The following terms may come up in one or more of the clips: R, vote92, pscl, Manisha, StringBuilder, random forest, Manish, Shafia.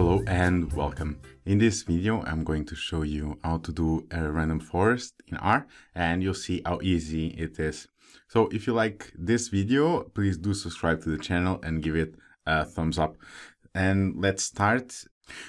Hello and welcome. In this video I'm going to show you how to do a random forest in R, and you'll see how easy it is. So if you like this video, please do subscribe to the channel and give it a thumbs up. And let's start.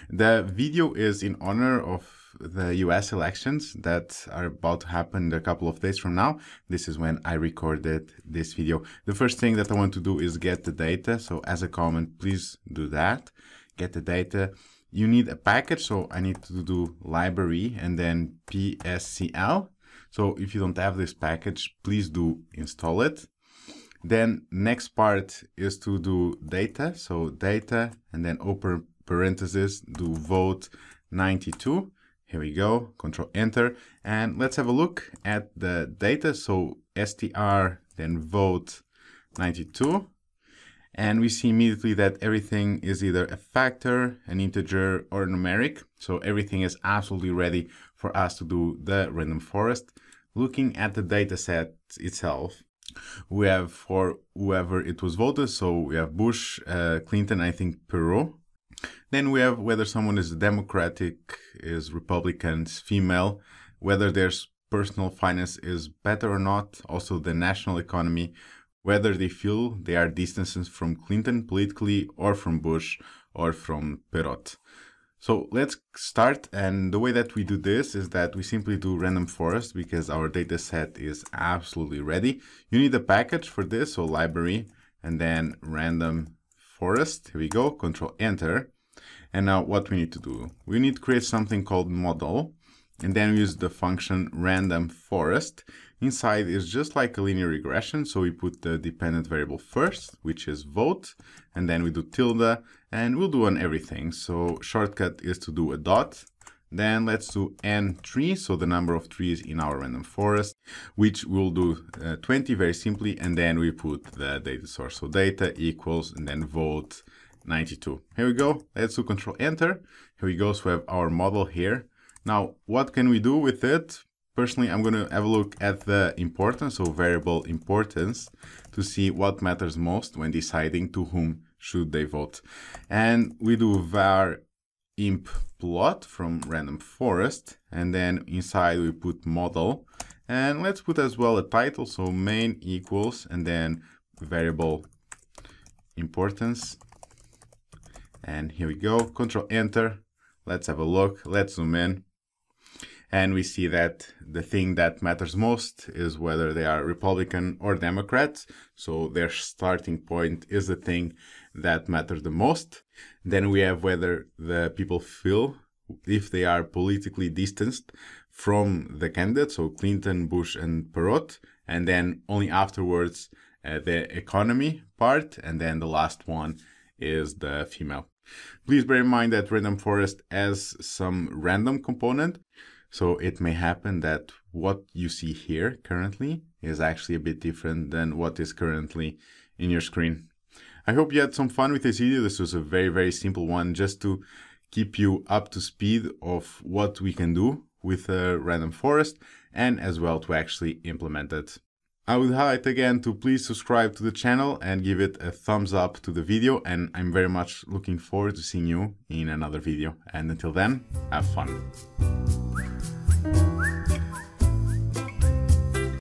The video is in honor of the US elections that are about to happen a couple of days from now. This is when I recorded this video. The first thing that I want to do is get the data. So as a comment, please do that. Get the data. You need a package. So I need to do library and then pscl. So if you don't have this package, please do install it. Then next part is to do data. So data and then open parentheses, do vote92. Here we go, control enter, and let's have a look at the data. So str, then vote92. And we see immediately that everything is either a factor, an integer, or numeric. So everything is absolutely ready for us to do the random forest. Looking at the data set itself, we have for whoever it was voted. So we have Bush, Clinton, I think Perot. Then we have whether someone is Democratic, is Republican, is female, whether their personal finance is better or not, also the national economy, whether they feel they are distanced from Clinton politically or from Bush or from Perot. So let's start, and the way that we do this is that we simply do random forest because our data set is absolutely ready. You need a package for this, so library and then random forest. Here we go, control enter. And now what we need to do, we need to create something called model and then use the function random forest. Inside is just like a linear regression. So we put the dependent variable first, which is vote, and then we do tilde, and we'll do on everything. So shortcut is to do a dot. Then let's do n3, so the number of trees in our random forest, which we'll do 20 very simply, and then we put the data source. So data equals, and then vote92. Here we go. Let's do control enter. Here we go. So we have our model here. Now, what can we do with it? Personally, I'm going to have a look at the importance, so variable importance, to see what matters most when deciding to whom should they vote. And we do var imp plot from random forest, and then inside we put model, and let's put as well a title, so main equals and then variable importance. And here we go, control enter. Let's have a look, let's zoom in, and we see that the thing that matters most is whether they are Republican or Democrats. So their starting point is the thing that matters the most. Then we have whether the people feel if they are politically distanced from the candidate, so Clinton, Bush, and Perot. And then only afterwards, the economy part. And then the last one is the female. Please bear in mind that random forest has some random component. So it may happen that what you see here currently is actually a bit different than what is currently in your screen. I hope you had some fun with this video. This was a very simple one just to keep you up to speed of what we can do with a random forest and as well to actually implement it. I would highlight again to please subscribe to the channel and give it a thumbs up to the video, and I'm very much looking forward to seeing you in another video. And until then, have fun.